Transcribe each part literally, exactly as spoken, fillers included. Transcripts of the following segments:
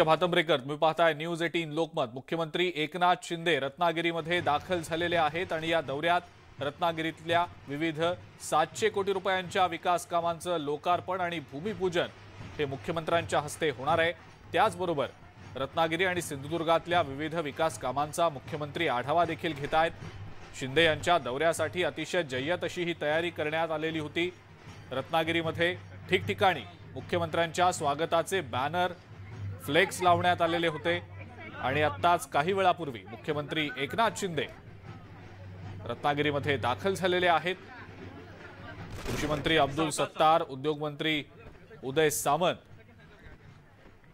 भातम breaker मी पाहताय news अठरा लोकमत। मुख्यमंत्री एकनाथ शिंदे रत्नागिरीमध्ये दाखल झालेले आहेत आणि या दौऱ्यात रत्नागिरीतल्या विविध सातशे कोटी रुपयांच्या विकास कामांचं लोकार्पण आणि भूमिपूजन हे मुख्यमंत्र्यांच्या हस्ते होणार आहे। त्याचबरोबर रत्नागिरी आणि सिंधुदुर्गातल्या विविध विकास कामांचा मुख्यमंत्री आढावा देखील घेत आहेत। शिंदे यांच्या दौऱ्यासाठी अतिशय जय्यत अशी ही तयारी करण्यात आलेली होती। रत्नागिरीमध्ये ठिकठिकाणी मुख्यमंत्र्यांच्या स्वागताचे बॅनर फ्लेक्स लावण्यात आलेले होते आणि आताच काही वेळापूर्वी मुख्यमंत्री एकनाथ शिंदे रत्नागिरीमध्ये दाखल झालेले आहेत। कृषी मंत्री अब्दुल सत्तार, उद्योगमंत्री उदय सामंत,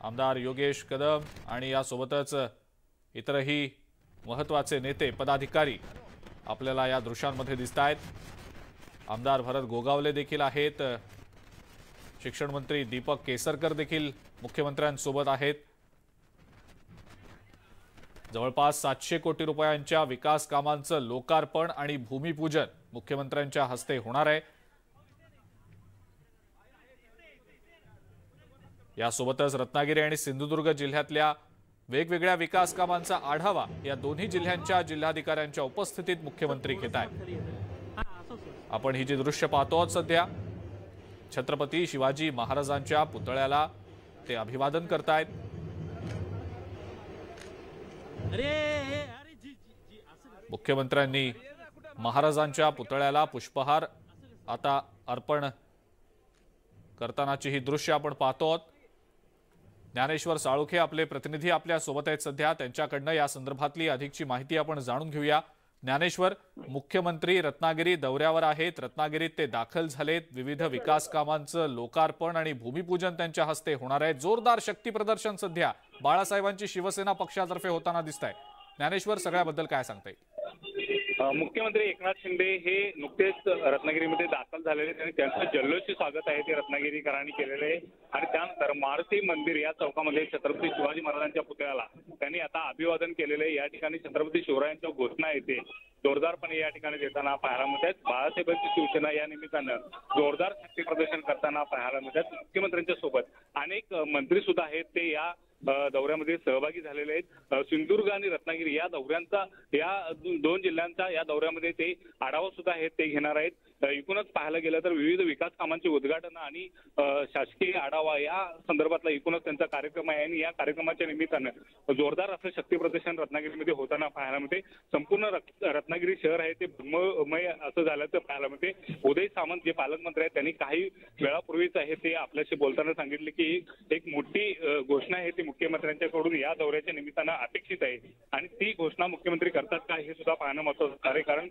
आमदार योगेश कदम आणि यासोबतच इतरही महत्त्वाचे नेते पदाधिकारी आपल्याला या दृश्यांमध्ये दिसतायत। आमदार भरत गोगावले देखील आहेत, शिक्षण मंत्री दीपक केसरकर देखील मुख्यमंत्र्यांसोबत आहेत। जवळपास सातशे कोटी रुपयांच्या विकास कामांचं लोकार्पण आणि भूमिपूजन मुख्यमंत्र्यांच्या हस्ते होणार आहे। यासोबतच रत्नागिरी आणि सिंधुदुर्ग जिल्ह्यातल्या वेगवेगळ्या विकास कामांचा आढावा या दोन्ही जिल्ह्यांच्या जिल्हाधिकाऱ्यांच्या उपस्थितीत मुख्यमंत्री घेत आहेत। आपण ही जी दृश्य पाहतो सध्या छत्रपती शिवाजी महाराजांच्या पुतळ्याला ते अभिवादन करतायत। मुख्यमंत्र्यांनी महाराजांच्या पुतळ्याला पुष्पहार आता अर्पण करतानाची ही दृश्य आपण पाहतो। ज्ञानेश्वर सालुखे आपले प्रतिनिधी आपल्या सोबत आहेत सध्या, त्यांच्याकडनं या संदर्भातली अधिकची माहिती आपण जाणून घेऊया। ज्ञानेश्वर, मुख्यमंत्री रत्नागिरी दौऱ्यावर आहेत, रत्नागिरीत ते दाखल झालेत, विविध विकास कामांचं लोकार्पण आणि भूमिपूजन त्यांच्या हस्ते होणार आहे। जोरदार शक्ती प्रदर्शन सध्या बाळासाहेबांची शिवसेना पक्षातर्फे होताना दिसतंय। ज्ञानेश्वर, सगळ्याबद्दल काय सांगता येईल? मुख्यमंत्री एकनाथ शिंदे हे नुकतेच रत्नागिरीमध्ये दाखल झालेले आणि त्यांचं जल्लोषी स्वागत आहे ते रत्नागिरीकरांनी केलेलं आहे आणि त्यानंतर मारुती मंदिर या चौकामध्ये छत्रपती शिवाजी महाराजांच्या पुतळ्याला त्यांनी आता अभिवादन केलेलं आहे। या ठिकाणी छत्रपती शिवरायांच्या घोषणा येते जोरदारपणे या ठिकाणी देताना पाहायला मिळतात। बाळासाहेबांची शिवसेना या निमित्तानं जोरदार शक्ती प्रदर्शन करताना पाहायला मिळतात। मुख्यमंत्र्यांच्या सोबत अनेक मंत्री सुद्धा आहेत, ते या दौऱ्यामध्ये सहभागी झालेले आहेत। सिंधुदुर्ग आणि रत्नागिरी या दौऱ्यांचा या दोन जिल्ह्यांचा या दौऱ्यामध्ये ते आढावा सुद्धा आहेत, ते घेणार आहेत। एकूणच पाहायला गेलं तर विविध विकास कामांचे उद्घाटन आणि शासकीय आढावा या संदर्भातला एकूणच त्यांचा कार्यक्रम आहे आणि या कार्यक्रमाच्या निमित्तानं जोरदार असं शक्ती प्रदर्शन रत्नागिरीमध्ये होताना पाहायला मिळते। संपूर्ण रत्नागिरी शहर आहे ते ब्रह्ममय असं झाल्याचं पाहायला मिळते। उदय सामंत जे पालकमंत्री आहेत त्यांनी काही वेळापूर्वीच आहे ते आपल्याशी बोलताना सांगितले की एक मोठी घोषणा आहे ती मुख्यमंत्र्यांच्याकडून या दौऱ्याच्या निमित्तानं अपेक्षित आहे आणि ती घोषणा मुख्यमंत्री करतात का हे सुद्धा पाहणं महत्वाचं आहे, कारण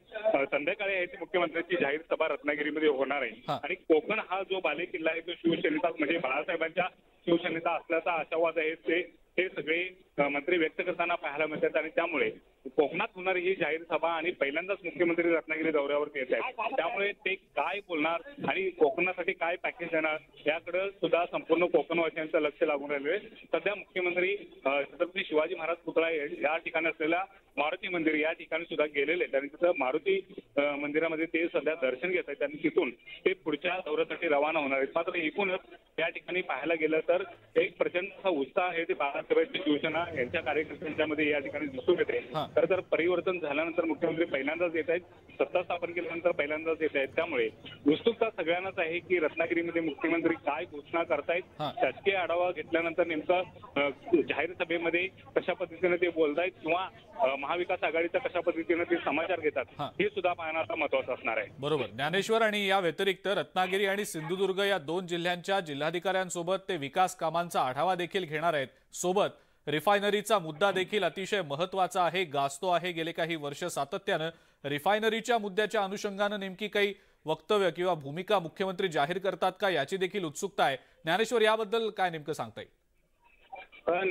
संध्याकाळी आहे ती मुख्यमंत्र्यांची जाहीर सभा रत्नागिरीमध्ये होणार आहे आणि कोकण हा जो बालेकिल्ला आहे तो शिवसेनेचा म्हणजे बाळासाहेबांच्या शिवसेनेचा असल्याचा आशावाद आहे ते हे सगळे मंत्री व्यक्त करताना पाहायला मिळतात आणि त्यामुळे कोकणात होणारी ही जाहीर सभा आणि पहिल्यांदाच मुख्यमंत्री रत्नागिरी दौऱ्यावरती येत आहेत त्यामुळे ते काय बोलणार आणि कोकणासाठी काय पॅकेज देणार याकडे सुद्धा संपूर्ण कोकणवासियांचं लक्ष लागून राहिलेलं आहे। सध्या मुख्यमंत्री छत्रपती शिवाजी महाराज पुतळा या ठिकाणी असलेला मारुती मंदिर या ठिकाणी सुद्धा गेलेले आहेत आणि तिथं मारुती मंदिरामध्ये ते सध्या दर्शन घेत आहेत आणि तिथून ते पुढच्या दौऱ्यासाठी रवाना होणार आहेत। मात्र एकूणच या ठिकाणी पाहायला गेलं तर एक प्रचंड असा उत्साह आहे ते बाळासाहेबांची शिवसेना यांच्या कार्यकर्त्यांच्यामध्ये या ठिकाणी दिसून येते। खरं तर परिवर्तन झाल्यानंतर मुख्यमंत्री पहिल्यांदाच येत आहेत, सत्ता स्थापन केल्यानंतर पहिल्यांदाच येत आहेत, त्यामुळे उत्सुकता सगळ्यांनाच आहे की रत्नागिरीमध्ये मुख्यमंत्री काय घोषणा करतायत, शासकीय आढावा घेतल्यानंतर नेमका जाहीर सभेमध्ये कशा पद्धतीने ते बोलतायत किंवा महाविकास आघाडीचा कशा पद्धतीने ते समाचार घेतात हे सुद्धा पाहणं आता महत्वाचं असणार आहे। बरोबर ज्ञानेश्वर, आणि या व्यतिरिक्त रत्नागिरी आणि सिंधुदुर्ग या दोन जिल्ह्यांच्या जिल्हाधिकाऱ्यांसोबत ते विकास कामांचा आढावा देखील घेणार आहेत। सोबत रिफायनरीचा मुद्दा देखील अतिशय महत्त्वाचा आहे, गाजतो आहे। गेले काही वर्ष सातत्यानं रिफायनरीच्या मुद्द्याच्या अनुषंगानं नेमकी काही वक्तव्य किंवा भूमिका मुख्यमंत्री जाहीर करतात का याची देखील उत्सुकता आहे। ज्ञानेश्वर, याबद्दल काय नेमकं सांगता येईल?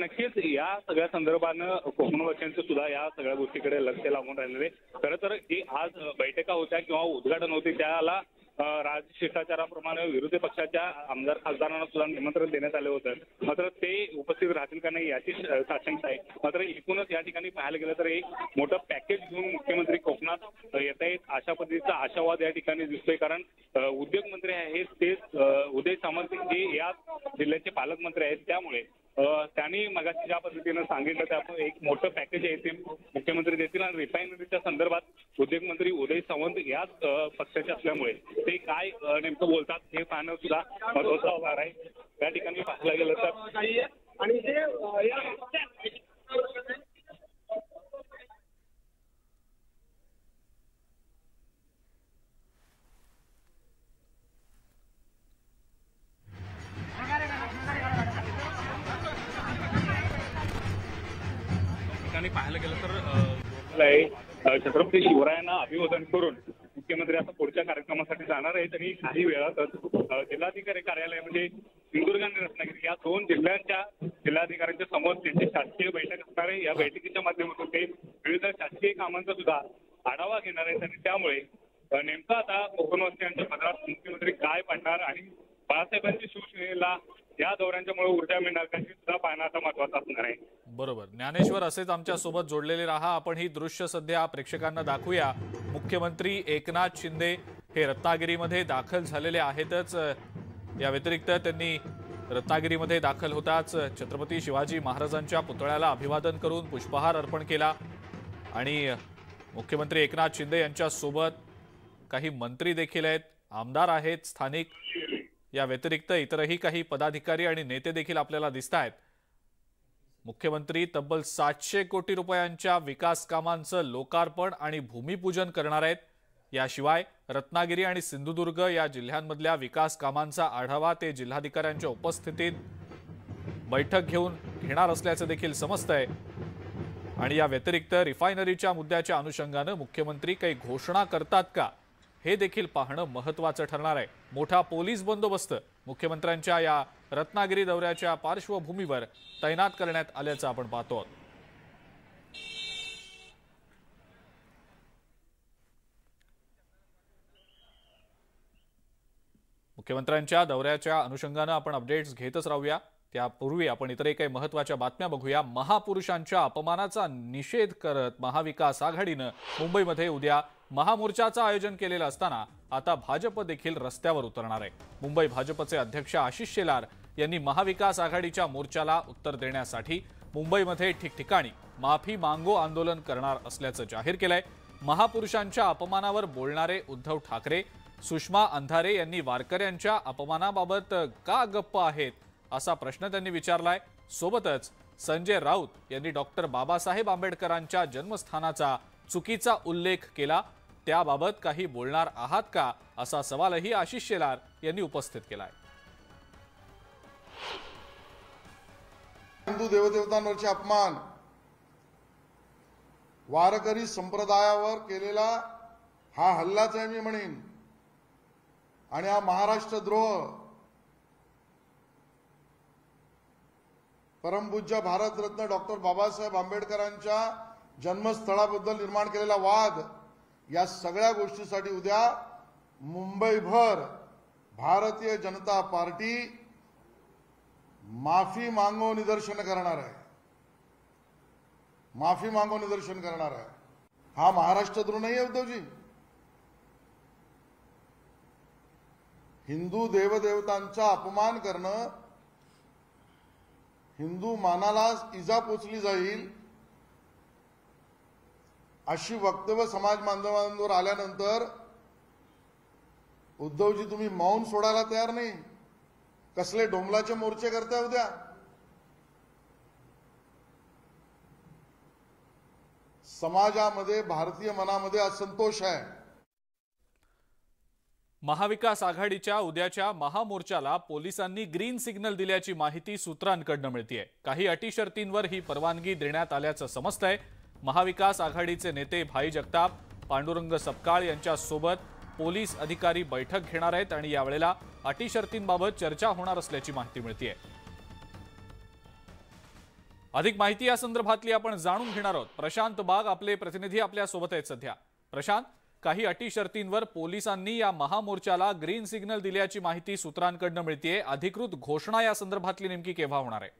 नक्कीच या सगळ्या संदर्भानं कोकणवासियांचं सुद्धा या सगळ्या गोष्टीकडे लक्ष लागून राहिलेलं आहे। खरं तर जी आज बैठका होत्या किंवा उद्घाटन होते त्याला राजशिष्टाचाराप्रमाणे विरोधी पक्षाच्या आमदार खासदारांना सुद्धा निमंत्रण देण्यात आलं होतं, मात्र ते उपस्थित राहतील का नाही याची साशंकता आहे। मात्र एकूणच या ठिकाणी पाहायला गेलं तर एक मोठं पॅकेज घेऊन मुख्यमंत्री कोकणात येत आहेत अशा पद्धतीचा आशावाद या ठिकाणी दिसतोय, कारण उद्योगमंत्री आहेत तेच उदय सामंत जे या जिल्ह्याचे पालकमंत्री आहेत त्यामुळे मगाशी ज्या पद्धतीने सांगितलं त्यामुळे एक मोठं पॅकेज आहे ते मुख्यमंत्री देतील आणि रिफायनरीच्या संदर्भात उद्योगमंत्री उदय सामंत याच पक्षाचे असल्यामुळे ते काय नेमकं बोलतात हे पाहणं सुद्धा महत्वाचं होणार आहे त्या ठिकाणी पाहिलं गेलं तर. आणि ते पाहायला गेलं तर छत्रपती शिवरायांना अभिवादन करून मुख्यमंत्री आता पुढच्या कार्यक्रमासाठी जाणार आहेत आणि काही वेळातच जिल्हाधिकारी कार्यालय म्हणजे सिंधुदुर्ग आणि रत्नागिरी या दोन जिल्ह्यांच्या जिल्हाधिकाऱ्यांच्या समोर त्यांची शासकीय बैठक असणार आहे. या बैठकीच्या माध्यमातून ते विविध शासकीय कामांचा सुद्धा आढावा घेणार आहेत आणि त्यामुळे नेमकं आता कोकणवासियांच्या पदरात मुख्यमंत्री काय पाडणार आणि बाळासाहेबांची शिवसेनेला या दौऱ्यांच्यामुळे ऊर्जा मिळणार का हे सुद्धा पाहणं आता महत्वाचं असणार आहे. बरोबर, ज्ञानेश्वर असेच आमच्या सोबत जोडलेले राहा. आपण ही दृश्य सध्या प्रेक्षकांना दाखवूया. मुख्यमंत्री एकनाथ शिंदे हे रत्नागिरीमध्ये दाखल झालेले आहेतच, या व्यतिरिक्त त्यांनी रत्नागिरीमध्ये दाखल होताच छत्रपती शिवाजी महाराजांच्या पुतळ्याला अभिवादन करून पुष्पहार अर्पण केला आणि मुख्यमंत्री एकनाथ शिंदे यांच्या सोबत काही मंत्री देखील आहेत, आमदार आहेत स्थानिक, या व्यतिरिक्त इतरही काही पदाधिकारी आणि नेते देखील आपल्याला दिसतायत. मुख्यमंत्री तब्बल सातशे कोटी रुपयांच्या विकास कामांचं लोकार्पण आणि भूमिपूजन करणार आहेत. याशिवाय रत्नागिरी आणि सिंधुदुर्ग या जिल्ह्यांमधल्या विकास कामांचा आढावा ते जिल्हाधिकाऱ्यांच्या उपस्थितीत बैठक घेऊन घेणार असल्याचं देखील समजतंय. आणि या व्यतिरिक्त रिफायनरीच्या मुद्द्याच्या अनुषंगानं मुख्यमंत्री काही घोषणा करतात का हे देखील पाहणं महत्त्वाचं ठरणार आहे. मोठा पोलीस बंदोबस्त मुख्यमंत्र्यांच्या या रत्नागिरी दौऱ्याच्या पार्श्वभूमीवर तैनात करण्यात आल्याचं आपण पाहतो. मुख्यमंत्र्यांच्या दौऱ्याच्या अनुषंगानं आपण अपडेट्स घेतच राहूया. त्यापूर्वी आपण इतर काही महत्त्वाच्या बातम्या बघूया. महापुरुषांच्या अपमानाचा निषेध करत महाविकास आघाडीनं मुंबईमध्ये उद्या महामोर्चाचं आयोजन केलेलं असताना आता भाजप देखील रस्त्यावर उतरणार आहे. मुंबई भाजपचे अध्यक्ष आशीष शेलार यांनी महाविकास आघाडीच्या मोर्चाला उत्तर देण्यासाठी मुंबईमध्ये ठिकठिकाणी माफी मांगो आंदोलन करणार असल्याचं जाहीर केलंय. महापुरुषांच्या अपमानावर बोलणारे उद्धव ठाकरे, सुषमा अंधारे यांनी वारकऱ्यांच्या अपमानाबाबत का गप्प आहेत असा प्रश्न त्यांनी विचारलाय. सोबतच संजय राऊत यांनी डॉक्टर बाबासाहेब आंबेडकरांच्या जन्मस्थानाचा चुकीचा उल्लेख केला, त्याबाबत काही बोलणार आहात का असा सवालही आशीष शेलार यांनी उपस्थित केलाय. हिंदू देवदेवतांवरचे अपमान, वारकरी संप्रदायावर केलेला हा हल्लाच आहे मी म्हणेन आणि हा महाराष्ट्र द्रोह परमपूज्य भारतरत्न डॉक्टर बाबासाहेब आंबेडकरांच्या जन्मस्थळाबद्दल निर्माण केलेला वाद, या सगळ्या गोष्टीसाठी उद्या मुंबईभर भारतीय जनता पार्टी माफी मांगो निदर्शन करणार आहे. माफी मांगो निदर्शन करणार आहे. हा महाराष्ट्र द्रोह नाही आहे उद्धवजी. हिंदू देवदेवतांचा अपमान करणं, हिंदू मानाला इजा पोचली जाईल अशी वक्तव्य समाज बांधवांवर आल्यानंतर उद्धवजी तुम्ही मौन सोडायला तयार नाही. कसले डोंबलाचे मोर्चे करताय उद्या. समाजामध्ये भारतीय मनामध्ये असंतोष आहे. महाविकास आघाडीच्या उद्याच्या महामोर्चाला पोलिसांनी ग्रीन सिग्नल दिल्याची माहिती सूत्रांकडून मिळतेय. काही अटी शर्तींवर ही परवानगी देण्यात आल्याचं समजतंय. महाविकास आघाडीचे नेते भाई जगताप, पांडुरंग सपकाळ यांच्यासोबत पोलीस अधिकारी बैठक घेणार आहेत आणि यावेळेला अटी शर्तींबाबत चर्चा होणार असल्याची माहिती मिळते. अधिक माहिती या संदर्भातली आपण जाणून घेणार आहोत. प्रशांत बाग आपले प्रतिनिधी आपल्या सोबत आहेत सध्या. प्रशांत, काही अटी शर्तींवर पोलिसांनी या महामोर्चाला ग्रीन सिग्नल दिल्याची माहिती सूत्रांकडून मिळते. अधिकृत घोषणा या संदर्भातली नेमकी केव्हा होणार आहे?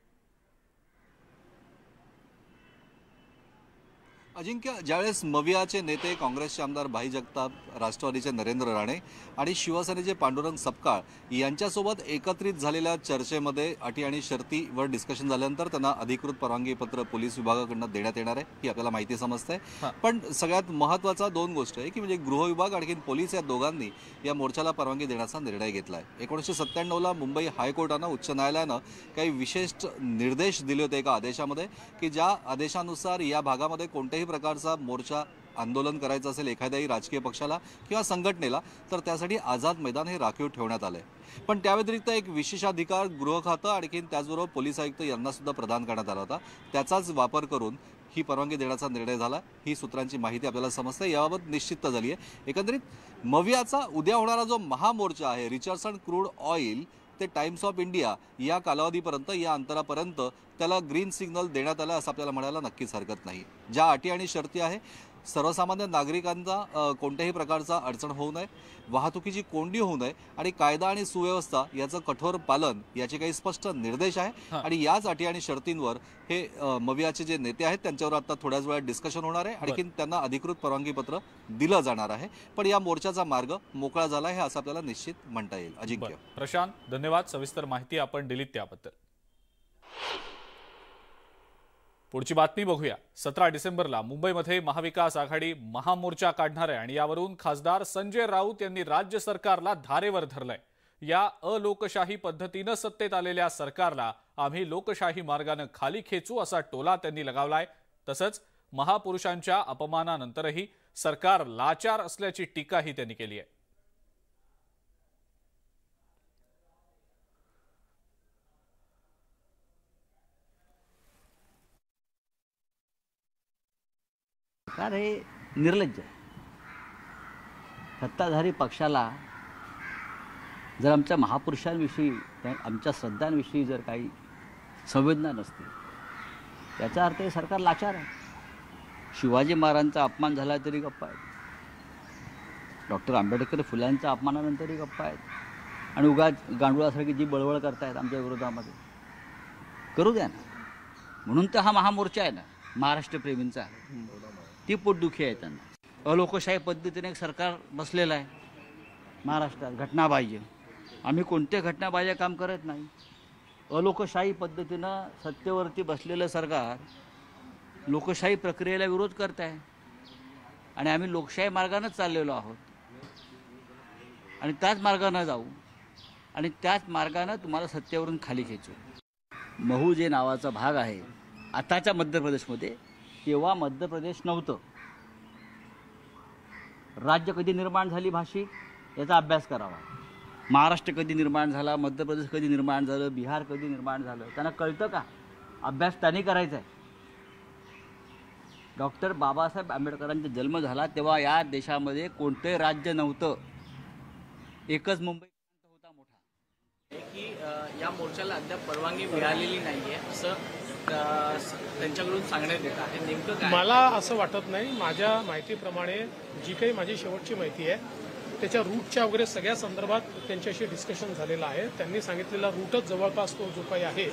अजिंक्य, ज्यावेळेस मवियाचे नेते काँग्रेसचे आमदार भाई जगताप, राष्ट्रवादीचे नरेंद्र राणे आणि शिवसेनेचे पांडुरंग सपकाळ यांच्यासोबत एकत्रित झालेल्या चर्चेमध्ये अटी आणि शर्तीवर डिस्कशन झाल्यानंतर त्यांना अधिकृत परवानगी पत्र पोलीस विभागाकडून देण्यात येणार आहे ही आपल्याला माहिती समजते। पण सगळ्यात महत्त्वाचा दोन गोष्ट आहे की म्हणजे गृह विभाग आणि पोलीस या दोघांनी या मोर्चाला परवानगी देण्याचा निर्णय घेतला आहे। एकोणीसशे सत्त्याण्णव ला मुंबई हायकोर्टाने उच्च न्यायालयाने काही विशेष निर्देश दिले होते एका आदेशामध्ये की ज्या आदेशानुसार या भागामध्ये कोणत्याही प्रकारचा मोर्चा आंदोलन करायचं असेल एखाद्याही राजकीय पक्षाला किंवा संघटनेला तर त्यासाठी आझाद मैदान हे राखीव ठेवण्यात आले। पण त्या व्यतिरिक्त एक विशेष अधिकार गृह खातं आणखीन त्याचबरोबर पोलीस आयुक्त यांना सुद्धा प्रदान करण्यात आला होता, त्याचाच वापर करून ही परवानगी देण्याचा निर्णय झाला ही सूत्रांची माहिती आपल्याला समजते। याबाबत निश्चितता झाली आहे। एकंदरीत मवियाचा उद्या होणारा जो महामोर्चा आहे रिचर्डसन क्रूड ऑइल ते टाइम्स ऑफ इंडिया या कालावधीपर्यंत या अंतरापर्यंत त्याला ग्रीन सिग्नल देण्यात आला असं आपल्याला म्हणायला नक्कीच हरकत नाही। ज्या अटी आणि शर्ती आहे सर्वसामान्य नागरिकांचा कोणत्याही प्रकारचा अडचण होऊ नये, वाहतुकीची कोंडी होऊ नये आणि कायदा आणि सुव्यवस्था याचं कठोर पालन याचे काही स्पष्ट निर्देश आहे आणि याच अटी आणि शर्तींवर हे मवियाचे जे नेते आहेत त्यांच्यावर आता थोड्याच वेळात डिस्कशन होणार आहे आणखीन त्यांना अधिकृत परवानगी पत्र दिलं जाणार आहे। पण या मोर्चाचा मार्ग मोकळा झाला आहे असं आपल्याला निश्चित म्हणता येईल। अजिंक्य, प्रशांत, धन्यवाद सविस्तर माहिती आपण दिलीत त्याबद्दल। पुढची बातमी बघूया। सतरा डिसेंबरला मुंबईमध्ये महाविकास आघाडी महामोर्चा काढणार आहे आणि यावरून खासदार संजय राऊत यांनी राज्य सरकारला धारेवर धरलंय। या अलोकशाही पद्धतीनं सत्तेत आलेल्या सरकारला आम्ही लोकशाही मार्गानं खाली खेचू असा टोला त्यांनी लगावलाय। तसंच महापुरुषांच्या अपमानानंतरही सरकार लाचार असल्याची टीकाही त्यांनी केली आहे। सरकार हे निर्लज्ज आहे। सत्ताधारी पक्षाला जर आमच्या महापुरुषांविषयी आमच्या श्रद्धांविषयी जर काही संवेदना नसते त्याचा अर्थ हे सरकार लाचार आहे। शिवाजी महाराजांचा अपमान झाला तरी गप्प आहेत, डॉक्टर आंबेडकर फुलांचा अपमानानंतरही गप्प आहेत आणि उगाच गांडुळासारखी जी बळबळ करतायत आमच्या विरोधामध्ये करू द्या ना, म्हणून तर हा महामोर्चा आहे ना महाराष्ट्रप्रेमींचा, ती पोटदुखी आहे त्यांना। अलोकशाही पद्धतीने सरकार बसलेलं आहे महाराष्ट्रात, घटनाबाह्य। आम्ही कोणते घटनाबाह्य काम करत नाही। अलोकशाही पद्धतीनं सत्तेवरती बसलेलं सरकार लोकशाही प्रक्रियेला विरोध करत आहे आणि आम्ही लोकशाही मार्गानंच चाललेलो आहोत आणि त्याच मार्गानं जाऊ आणि त्याच मार्गानं तुम्हाला सत्तेवरून खाली खेचू। महू जे नावाचा भाग आहे आताच्या मध्य प्रदेशमध्ये, तेव्हा मध्य प्रदेश नव्हतं। राज्य कधी निर्माण झाली भाषिक याचा अभ्यास करावा। महाराष्ट्र कधी निर्माण झाला, मध्य प्रदेश कधी निर्माण झालं, बिहार कधी निर्माण झालं, त्यांना कळतं का? अभ्यास त्यांनी करायचा आहे। डॉक्टर बाबासाहेब आंबेडकरांचा जन्म झाला तेव्हा या देशामध्ये कोणतंही राज्य नव्हतं, एकच मुंबई होता मोठा। की या मोर्चाला अद्याप परवानगी मिळालेली नाही आहे असं त्यांच्याकडून सांगण्यात येत आहे, नेमकं काय? मला असं वाटत नाही। माझ्या माहितीप्रमाणे जी काही माझी शेवटची माहिती आहे त्याच्या रूटच्या वगैरे सगळ्या संदर्भात त्यांच्याशी डिस्कशन झालेलं आहे। त्यांनी सांगितलेला रूटच जवळपास तो जो काही आहे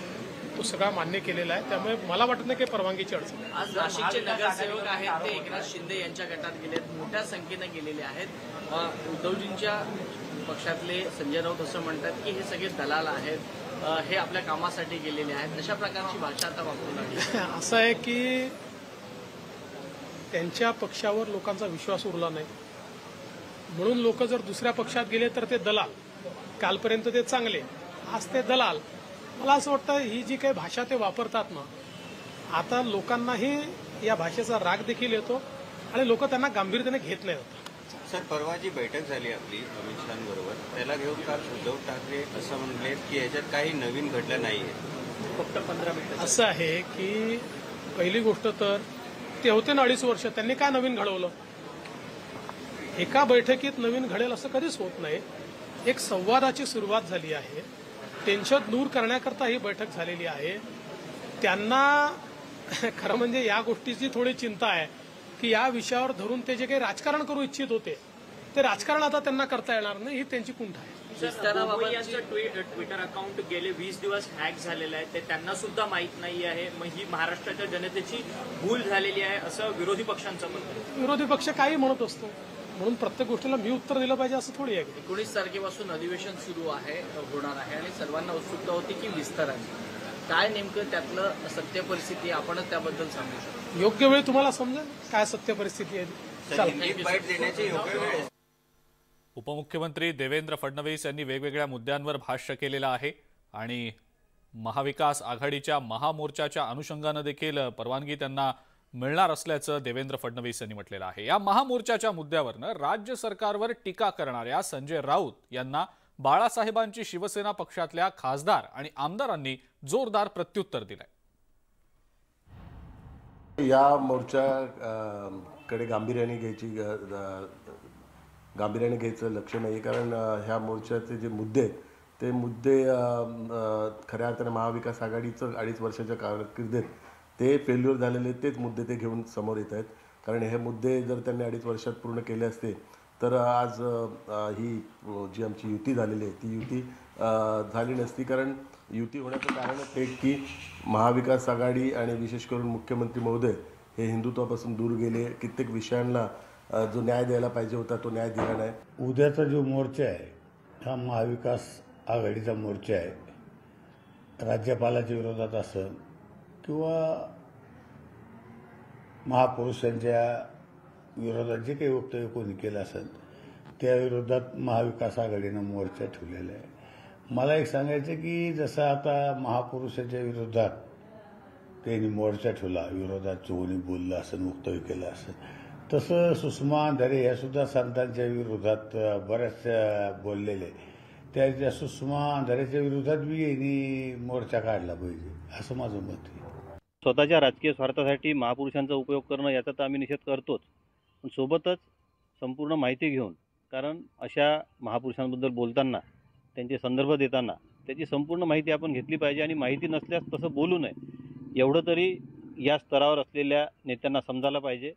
तो सगळा मान्य केलेला आहे, त्यामुळे मला वाटत नाही की परवानगीची अडचण आहे। आज नाशिकचे नगरसेवक आहेत ते एकनाथ शिंदे यांच्या गटात गेलेत, मोठ्या संख्येनं गेलेले आहेत। उद्धवजींच्या पक्षातले संजय राऊत असं म्हणतात की हे सगळे दलाल आहेत, हे आपल्या कामासाठी गेलेले आहेत, अशा प्रकारची भाषा आता वापरू लागली। असं आहे की त्यांच्या पक्षावर लोकांचा विश्वास उरला नाही म्हणून लोक जर दुसऱ्या पक्षात गेले तर ते दलाल, कालपर्यंत ते चांगले आज ते दलाल। मला असं वाटतं ही जी काही भाषा ते वापरतात ना, आता लोकांनाही या भाषेचा राग देखील येतो आणि लोक त्यांना गांभीर्याने घेत नाही होत। सर, परवा जी बैठक झाली आपली अमित शाहबरोबर त्याला घेऊन काल उद्धव ठाकरे असं म्हणले की याच्यात काही नवीन घडलं नाही आहे, फक्त पंधरा मिनिटं। असं आहे की पहिली गोष्ट तर ते होते ना अडीच वर्ष, त्यांनी काय नवीन घडवलं? एका बैठकीत नवीन घडेल असं कधीच होत नाही। एक संवादाची सुरुवात झाली आहे, टेन्शन दूर करण्याकरता ही बैठक झालेली आहे। त्यांना खरं म्हणजे या गोष्टीची थोडी चिंता आहे की या विषयावर धरून ते जे काही राजकारण करू इच्छित होते ते राजकारण आता त्यांना करता येणार नाही, ही त्यांची कुंठ आहे। ट्विटर अकाउंट गेले वीस दिवस हॅक झालेला आहे, ते त्यांना सुद्धा माहित नाही आहे, मग ही महाराष्ट्राच्या जनतेची भूल झालेली आहे असं विरोधी पक्षांचं म्हणणं आहे। विरोधी पक्ष काही म्हणत असतो म्हणून प्रत्येक गोष्टीला मी उत्तर दिलं पाहिजे असं थोडी आहे। एकोणीस तारखेपासून अधिवेशन सुरू आहे होणार आहे आणि सर्वांना उत्सुकता होती की विस्ताराची काय नेमकं त्यातलं सत्य परिस्थिती आपणच त्याबद्दल सांगू शकतो। योग्य वेळ तुम्हाला समजेल काय सत्य परिस्थिती आहे। उपमुख्यमंत्री देवेंद्र फडणवीस यांनी वेगवेगळ्या मुद्द्यांवर भाष्य केलेलं आहे आणि महाविकास आघाडीच्या महामोर्चाच्या अनुषंगाने देखील परवानगी त्यांना मिळणार असल्याचं देवेंद्र फडणवीस यांनी म्हटलेलं आहे। या महामोर्चाच्या मुद्द्यावरनं राज्य सरकारवर टीका करणाऱ्या संजय राऊत यांना बाळासाहेबांची शिवसेना पक्षातल्या खासदार आणि आमदारांनी जोरदार प्रत्युत्तर दिलंय। या मोर्चाकडे गांभीर्याने घ्यायची गांभीर्याने घ्यायचं लक्ष नाही, कारण ह्या मोर्चाचे जे मुद्दे ते मुद्दे खऱ्या अर्थाने महाविकास आघाडीचं अडीच वर्षाच्या कारकिर्दीत ते फेल्युअर झालेले तेच मुद्दे ते घेऊन समोर येत आहेत। कारण हे मुद्दे जर त्यांनी अडीच वर्षात पूर्ण केले असते तर आज ही जी आमची युती झालेली आहे ती युती झाली नसती। कारण युती होण्याचं कारणच एक की महाविकास आघाडी आणि विशेष करून मुख्यमंत्री महोदय हे हिंदुत्वापासून दूर गेले, कित्येक विषयांना जो न्याय द्यायला पाहिजे होता तो न्याय दिला नाही। उद्याचा जो मोर्चा आहे हा महाविकास आघाडीचा मोर्चा आहे, राज्यपालाच्या विरोधात असेल किंवा महापुरुषांच्या विरोधात जे काही वक्तव्य कोणी केलं असेल त्याविरोधात महाविकास आघाडीनं मोर्चा ठेवलेला आहे। मला एक सांगायचं की जसं आता महापुरुषांच्या विरोधात त्यांनी मोर्चा ठेवला, विरोधात चोवणी बोललं असेल, वक्तव्य केलं असेल, तसं सुषमा अंधारे ह्या सुद्धा संतांच्या विरोधात बऱ्याच बोललेले, त्या सुषमा अंधारेच्या विरोधात बी यांनी मोर्चा काढला पाहिजे असं माझं मत आहे। स्वतःच्या राजकीय स्वार्थासाठी महापुरुषांचा उपयोग करणं याचा तर आम्ही निषेध करतोच, पण सोबतच संपूर्ण माहिती घेऊन, कारण अशा महापुरुषांबद्दल बोलताना त्यांचे संदर्भ देताना त्याची संपूर्ण माहिती आपण घेतली पाहिजे आणि माहिती नसल्यास तसं बोलू नये एवढं तरी या स्तरावर असलेल्या नेत्यांना समजायला पाहिजे।